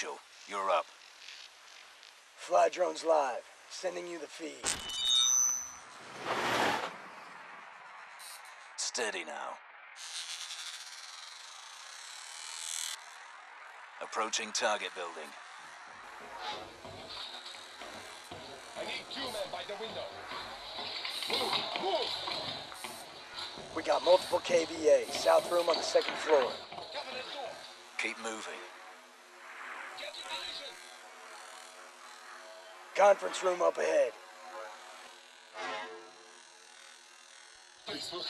Mitchell, you're up. Fly drones live. Sending you the feed. Steady now. Approaching target building. I need two men by the window. Move! Move! We got multiple KVA. South room on the second floor. Keep moving. Conference room up ahead. Please, look.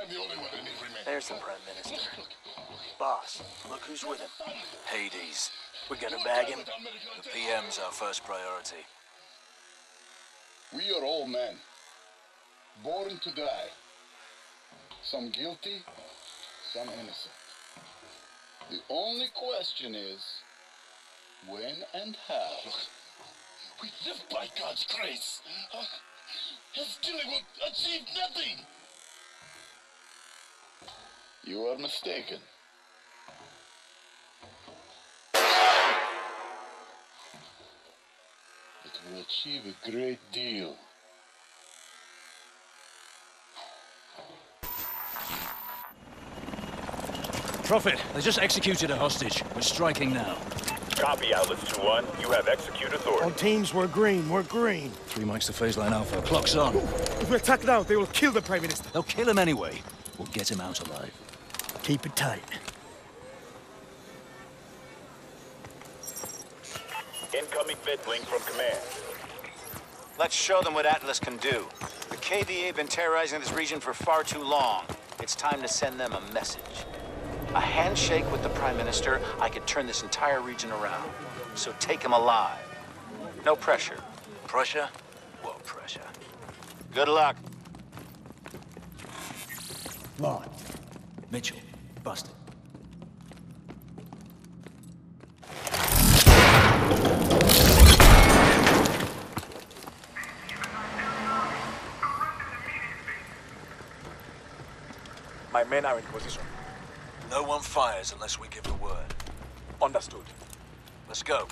I'm the only one that needs remain. There's the Prime Minister. Boss, look who's with him. Hades. We're gonna bag him. The PM's our first priority. We are all men. Born to die. Some guilty, some innocent. The only question is, when and how? We live by God's grace. His killing will achieve nothing. You are mistaken. It will achieve a great deal. Prophet, they just executed a hostage. We're striking now. Copy, Atlas 2-1. You have execute authority. On teams, we're green. We're green. 3 mics to phase line alpha. Clock's on. If we attack now, they will kill the Prime Minister. They'll kill him anyway. We'll get him out alive. Keep it tight. Incoming vidlink from command. Let's show them what Atlas can do. The KDA have been terrorizing this region for far too long. It's time to send them a message. A handshake with the Prime Minister, I could turn this entire region around. So take him alive. No pressure. Pressure? What pressure? Good luck. Lon. Mitchell. Busted. My men are in position. No one fires unless we give the word. Understood. Let's go.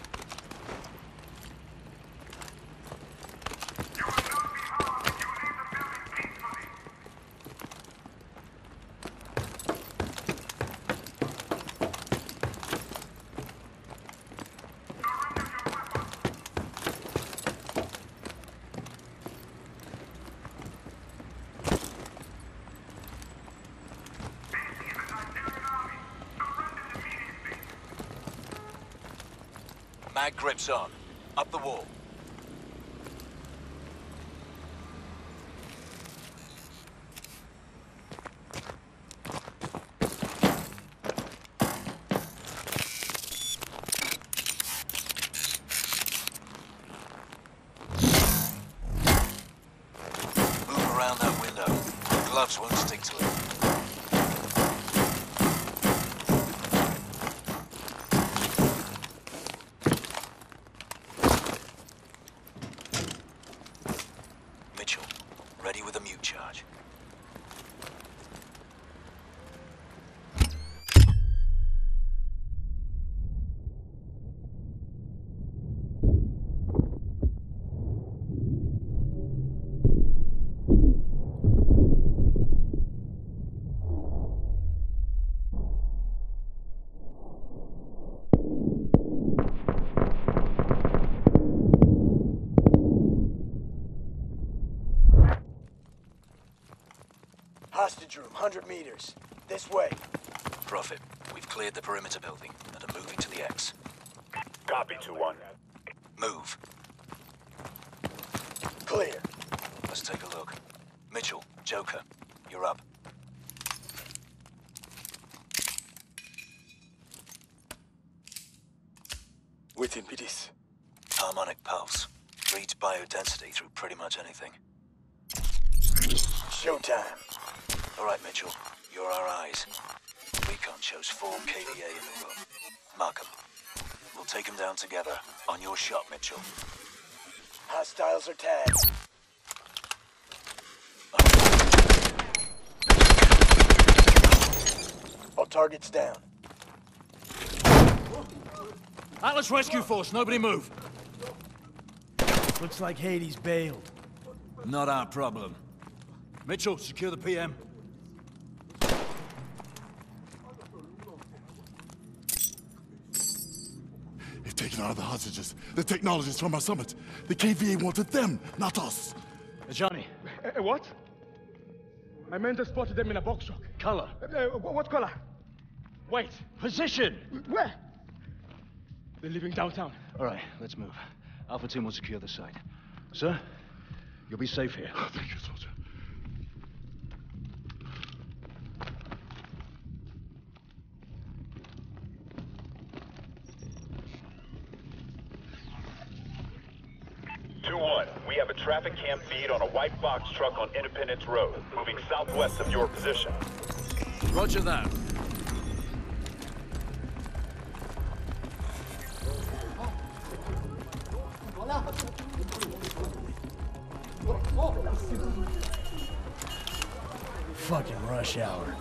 Mag grips on. Up the wall. Move around that window. The gloves won't stick to it. Ready with a mute charge. Hostage room, 100 meters. This way. Prophet, we've cleared the perimeter building and are moving to the X. Copy, 2-1. Move. Clear. Let's take a look. Mitchell, Joker, you're up. Within PDs. Harmonic pulse. Reads biodensity through pretty much anything. Showtime. All right, Mitchell. You're our eyes. Recon shows 4 KDA in the room. Mark them. We'll take them down together. On your shot, Mitchell. Hostiles are tagged. All targets down. Atlas Rescue Force, nobody move. Looks like Hades bailed. Not our problem. Mitchell, secure the PM. They've taken out of the hostages. The technologists from our summit. The KVA wanted them, not us. Johnny. What? My men just spotted them in a box truck. Color. What color? Wait. Position. Where? They're leaving downtown. All right, let's move. Alpha team will secure the site. Sir, you'll be safe here. Oh, thank you, soldier. We have a traffic cam feed on a white box truck on Independence Road, moving southwest of your position. Roger that. Fucking rush hour.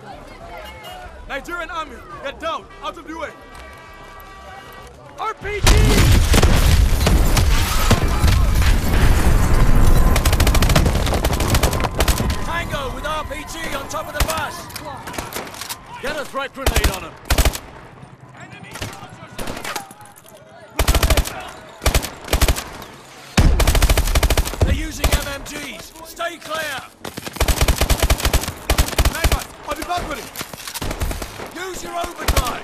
Nigerian Army, get down, out of the way. RPG! With RPG on top of the bus! Get a frag grenade on him! Enemy soldiers! They're using MMGs! Stay clear! Magma, I'll be back with him! Use your overdrive!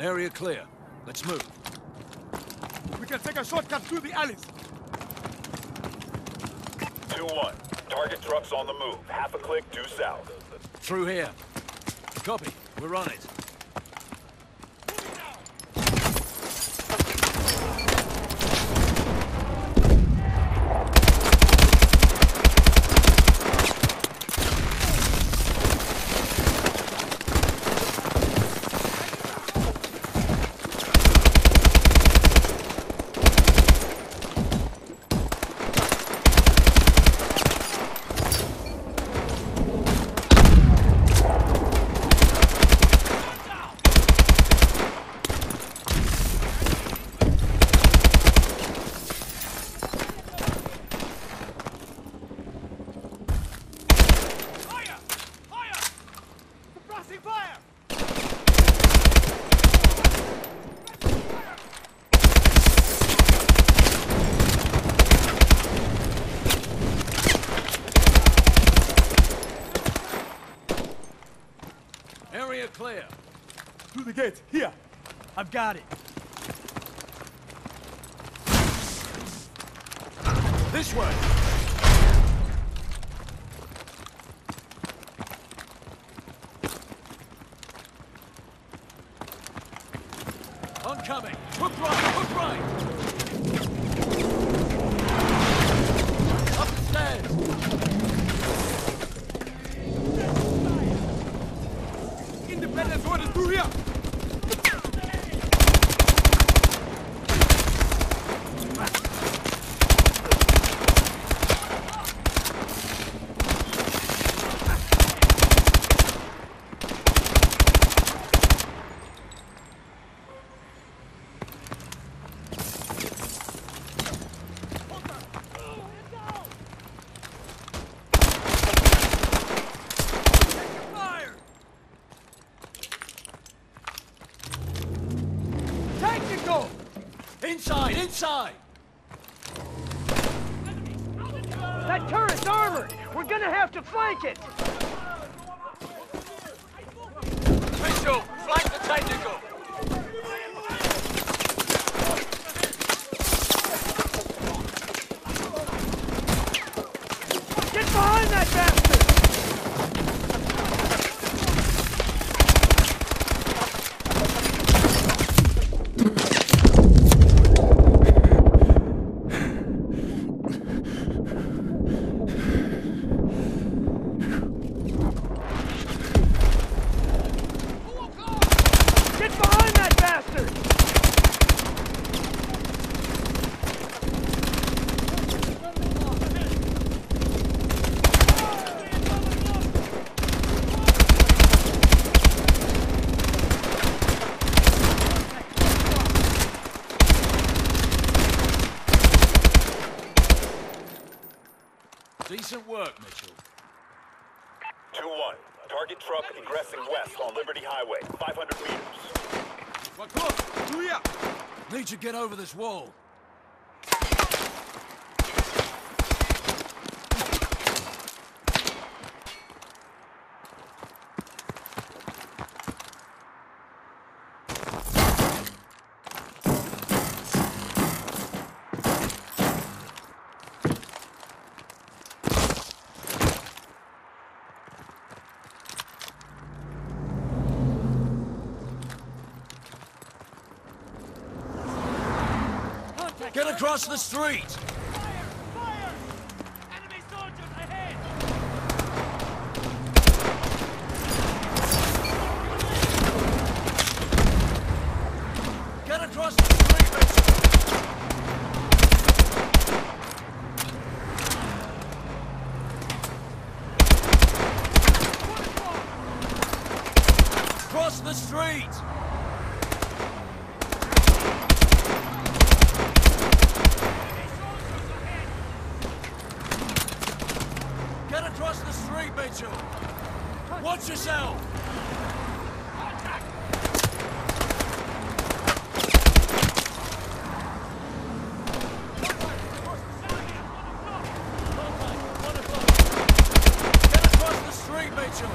Area clear. Let's move. We can take a shortcut through the alleys. 2-1. Target trucks on the move. Half a click due south. Through here. Copy. We're on it. Where? Through the gate. Here. I've got it. This way. Oncoming. Hook right. Hook right. Up the stairs. Independence orders through here. Inside! That turret's armored! We're gonna have to flank it! Mitchell, flank the tactical! Get behind that bastard! Decent work, Mitchell. 2-1. Target truck ingressing west on Liberty Highway, 500 meters. We're close. Hurry up. Need to get over this wall. Get across the street! Fire! Fire! Enemy soldiers ahead! Get across the street, Mitchell! Cross the street! Watch yourself! Attack. Get across the street, Mitchell!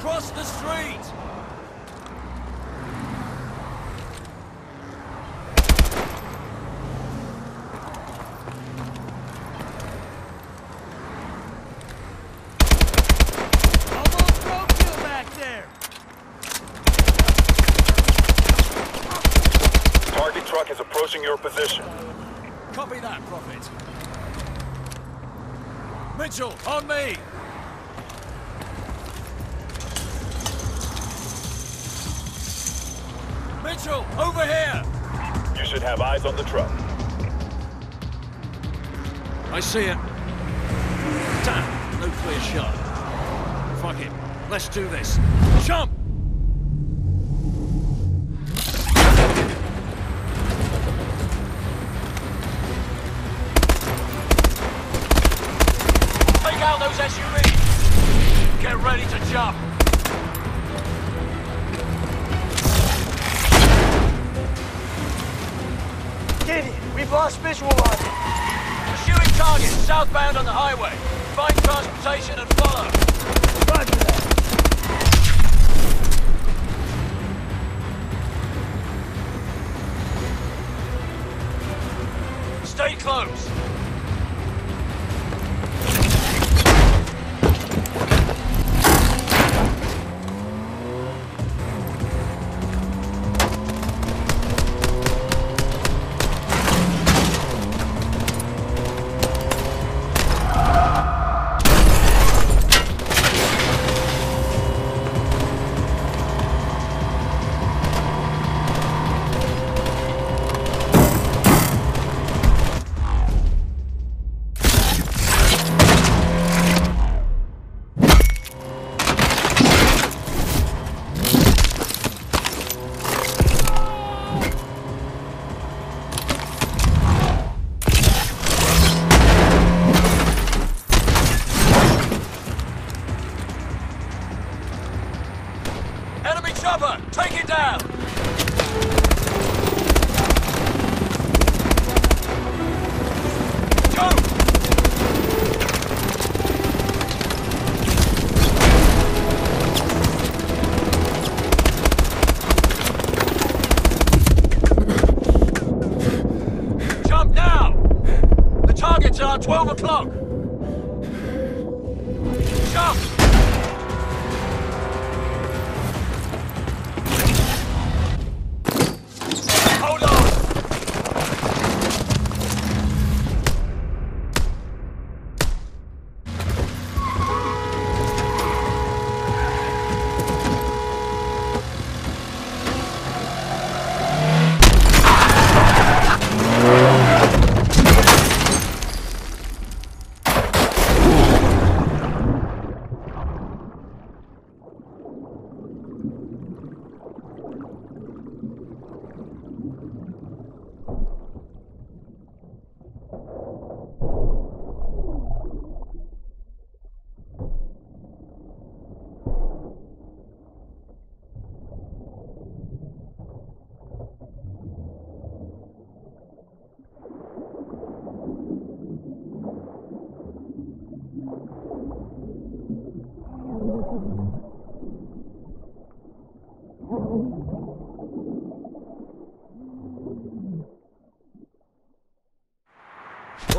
Cross the street! Truck is approaching your position. Copy that, Prophet. Mitchell, on me! Mitchell, over here! You should have eyes on the truck. I see it. Damn, no clear shot. Fuck it, let's do this. Jump! Those SUVs! Get ready to jump! Skinny, we've lost visual on it. Pursuing targets southbound on the highway. Find transportation and follow. Roger that. Stay close.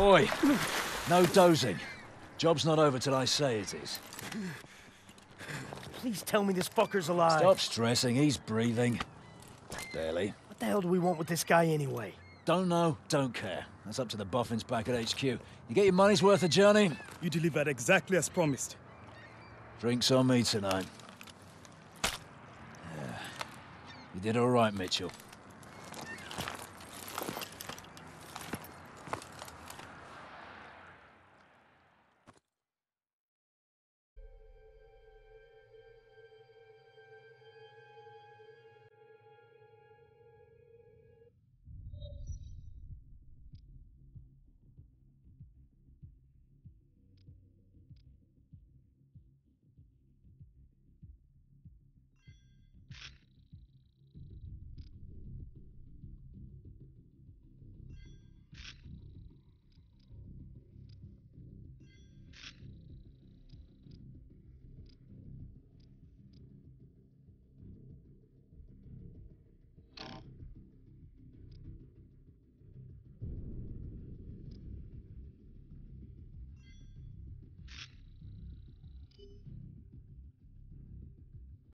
Oi, no dozing. Job's not over till I say it is. Please tell me this fucker's alive. Stop stressing, he's breathing. Barely. What the hell do we want with this guy anyway? Don't know, don't care. That's up to the boffins back at HQ. You get your money's worth of journey? You delivered exactly as promised. Drinks on me tonight. Yeah. You did all right, Mitchell.